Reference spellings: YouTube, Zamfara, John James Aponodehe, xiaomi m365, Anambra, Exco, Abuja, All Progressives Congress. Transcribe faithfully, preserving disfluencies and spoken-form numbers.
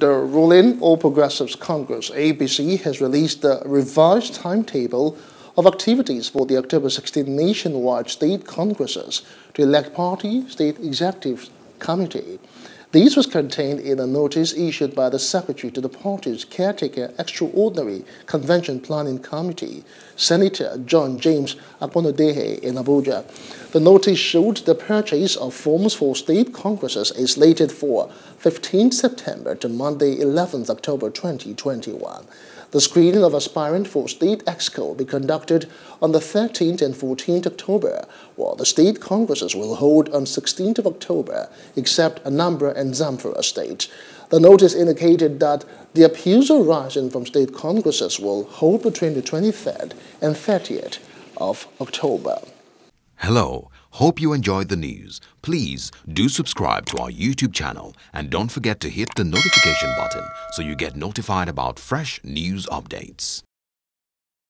The ruling All Progressives Congress, A P C, has released the revised timetable of activities for the October sixteenth nationwide state congresses to elect party state executive committee. This was contained in a notice issued by the Secretary to the party's caretaker extraordinary convention planning committee, Senator John James Aponodehe in Abuja. The notice showed the purchase of forms for state congresses is slated for the fifteenth of September to Monday, eleventh of October twenty twenty-one. The screening of aspirants for State Exco will be conducted on the thirteenth and fourteenth of October, while the State Congresses will hold on sixteenth of October, except Anambra and Zamfara State. The notice indicated that the appeals arising from State Congresses will hold between the twenty-third and thirtieth of October. Hello, hope you enjoyed the news. Please do subscribe to our YouTube channel and don't forget to hit the notification button so you get notified about fresh news updates.